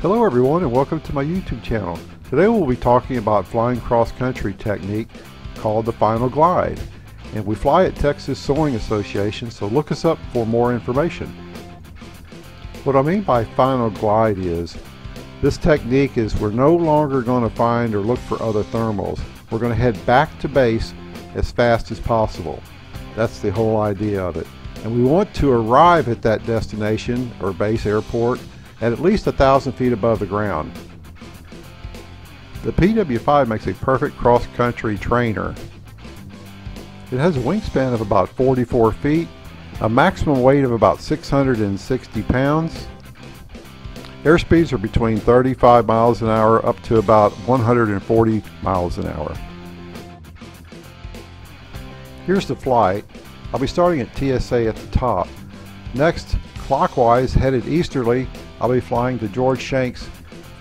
Hello everyone and welcome to my YouTube channel. Today we'll be talking about flying cross-country technique called the final glide. And we fly at Texas Soaring Association, so look us up for more information. What I mean by final glide is, this technique is we're no longer going to find or look for other thermals. We're going to head back to base as fast as possible. That's the whole idea of it. And we want to arrive at that destination or base airport at least 1,000 feet above the ground. The PW-5 makes a perfect cross-country trainer. It has a wingspan of about 44 feet, a maximum weight of about 660 pounds. Airspeeds are between 35 miles an hour up to about 140 miles an hour. Here's the flight. I'll be starting at TSA at the top. Next, clockwise headed easterly, I'll be flying to George Shanks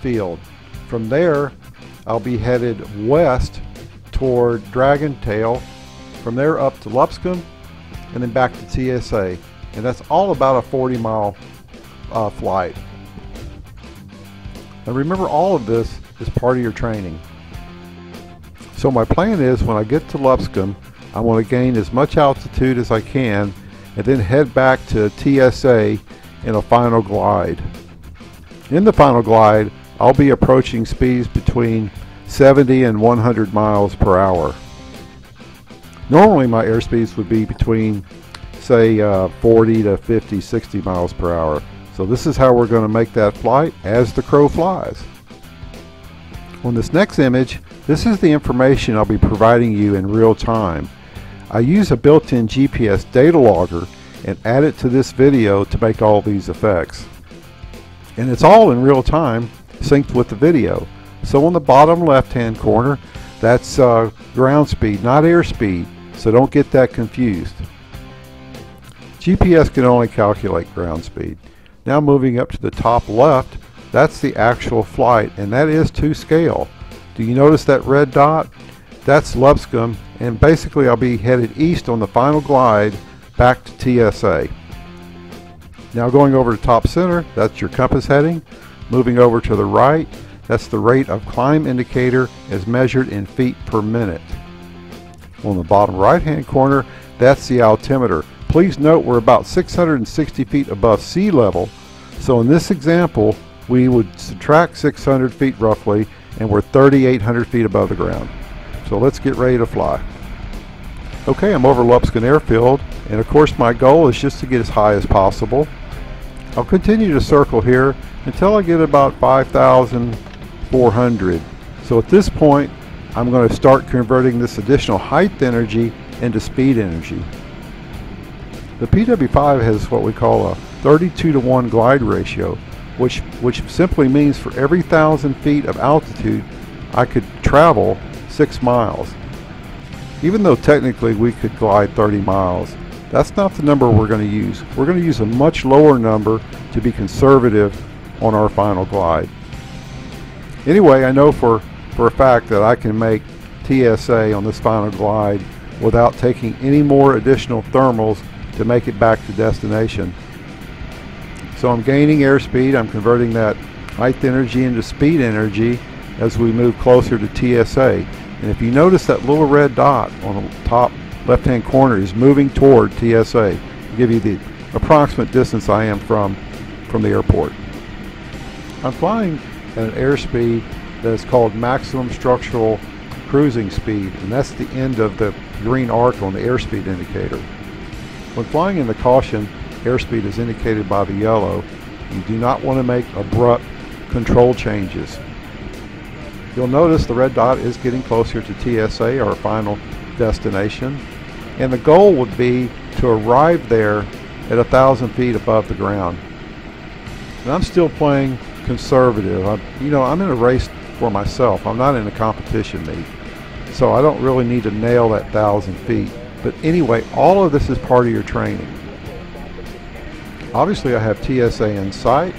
Field. From there, I'll be headed west toward Dragon Tail. From there up to Lipscomb and then back to TSA. And that's all about a 40-mile flight. And remember, all of this is part of your training. So my plan is, when I get to Lipscomb, I want to gain as much altitude as I can and then head back to TSA in a final glide. In the final glide, I'll be approaching speeds between 70 and 100 miles per hour. Normally my airspeeds would be between, say, 40 to 50, 60 miles per hour. So this is how we're going to make that flight as the crow flies. On this next image, this is the information I'll be providing you in real time. I use a built-in GPS data logger and add it to this video to make all these effects. And it's all in real time, synced with the video. So on the bottom left-hand corner, that's ground speed, not airspeed, so don't get that confused. GPS can only calculate ground speed. Now moving up to the top left, that's the actual flight, and that is to scale. Do you notice that red dot? That's Lubscomb, and basically I'll be headed east on the final glide back to TSA. Now going over to top center, that's your compass heading. Moving over to the right, that's the rate of climb indicator as measured in feet per minute. On the bottom right hand corner, that's the altimeter. Please note we're about 660 feet above sea level, so in this example we would subtract 600 feet roughly, and we're 3,800 feet above the ground. So let's get ready to fly. Okay, I'm over Lubskin Airfield, and of course my goal is just to get as high as possible. I'll continue to circle here until I get about 5,400. So at this point, I'm going to start converting this additional height energy into speed energy. The PW-5 has what we call a 32-to-1 glide ratio, which simply means for every 1,000 feet of altitude, I could travel 6 miles. Even though technically we could glide 30 miles, that's not the number we're going to use. We're going to use a much lower number to be conservative on our final glide. Anyway, I know for a fact that I can make TSA on this final glide without taking any more additional thermals to make it back to destination. So I'm gaining airspeed, I'm converting that height energy into speed energy as we move closer to TSA. And if you notice, that little red dot on the top left hand corner is moving toward TSA to give you the approximate distance I am from the airport. I'm flying at an airspeed that is called maximum structural cruising speed, and that's the end of the green arc on the airspeed indicator. When flying in the caution, airspeed is indicated by the yellow. You do not want to make abrupt control changes. You'll notice the red dot is getting closer to TSA, our final destination, and the goal would be to arrive there at 1,000 feet above the ground. And I'm still playing conservative. I'm in a race for myself. I'm not in a competition league, so I don't really need to nail that 1,000 feet. But anyway, all of this is part of your training. Obviously, I have TSA in sight.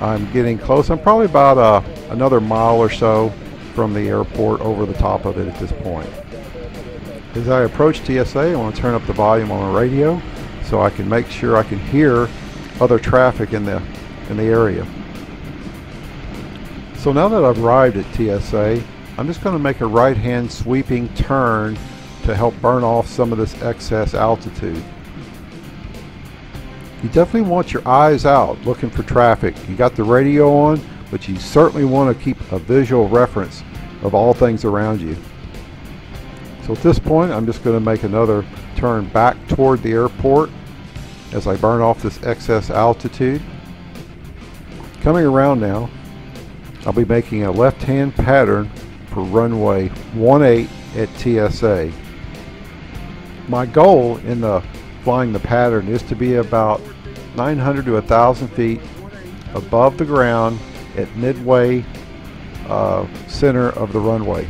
I'm getting close. I'm probably about another mile or so from the airport over the top of it at this point. As I approach TSA, I want to turn up the volume on the radio so I can make sure I can hear other traffic in the area. So now that I've arrived at TSA, I'm just going to make a right-hand sweeping turn to help burn off some of this excess altitude. You definitely want your eyes out looking for traffic. You got the radio on, but you certainly want to keep a visual reference of all things around you. So at this point, I'm just going to make another turn back toward the airport as I burn off this excess altitude. Coming around now, I'll be making a left-hand pattern for runway 18 at TSA. My goal in flying the pattern is to be about 900 to 1,000 feet above the ground at midway center of the runway.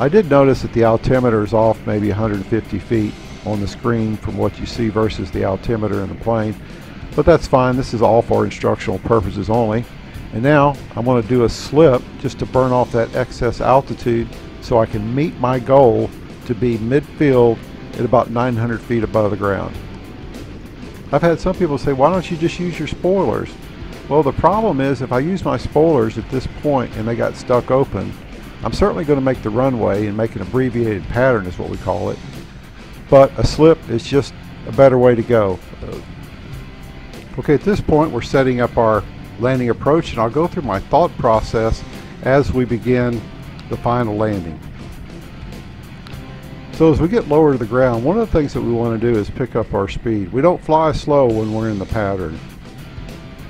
I did notice that the altimeter is off maybe 150 feet on the screen from what you see versus the altimeter in the plane. But that's fine, this is all for instructional purposes only. And now I want to do a slip just to burn off that excess altitude so I can meet my goal to be midfield at about 900 feet above the ground. I've had some people say, why don't you just use your spoilers? Well, the problem is if I use my spoilers at this point and they got stuck open, I'm certainly going to make the runway and make an abbreviated pattern is what we call it. But a slip is just a better way to go. Okay, at this point we're setting up our landing approach, and I'll go through my thought process as we begin the final landing. So as we get lower to the ground, one of the things that we want to do is pick up our speed. We don't fly slow when we're in the pattern.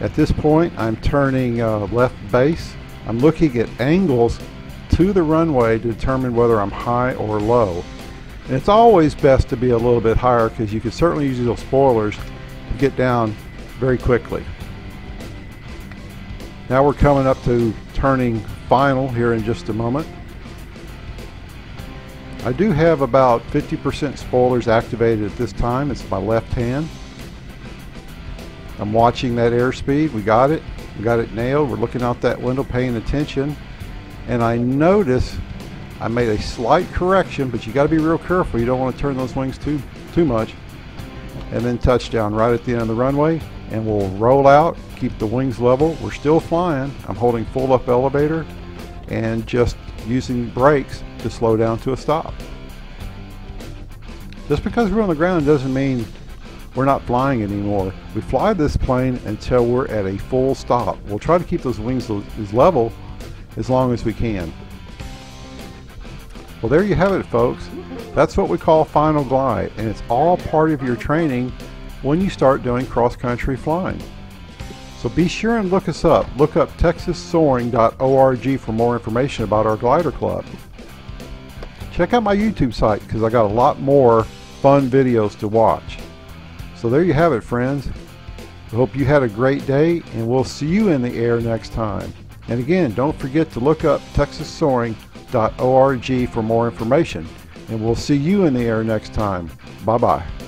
At this point I'm turning left base. I'm looking at angles to the runway to determine whether I'm high or low. And it's always best to be a little bit higher because you can certainly use those spoilers to get down very quickly. Now we're coming up to turning final here in just a moment. I do have about 50% spoilers activated at this time. It's my left hand. I'm watching that airspeed. We got it. We got it nailed. We're looking out that window paying attention. And I notice I made a slight correction, but you got to be real careful. You don't want to turn those wings too much. And then touchdown right at the end of the runway, and we'll roll out, keep the wings level. We're still flying. I'm holding full up elevator and just using brakes to slow down to a stop. Just because we're on the ground doesn't mean we're not flying anymore. We fly this plane until we're at a full stop. We'll try to keep those wings as level as long as we can. Well, there you have it, folks. That's what we call final glide, and it's all part of your training when you start doing cross-country flying. So be sure and look us up. Look up texassoaring.org for more information about our glider club. Check out my YouTube site because I got a lot more fun videos to watch. So there you have it, friends. I hope you had a great day, and we'll see you in the air next time. And again, don't forget to look up texassoaring.org for more information, and we'll see you in the air next time. Bye-bye.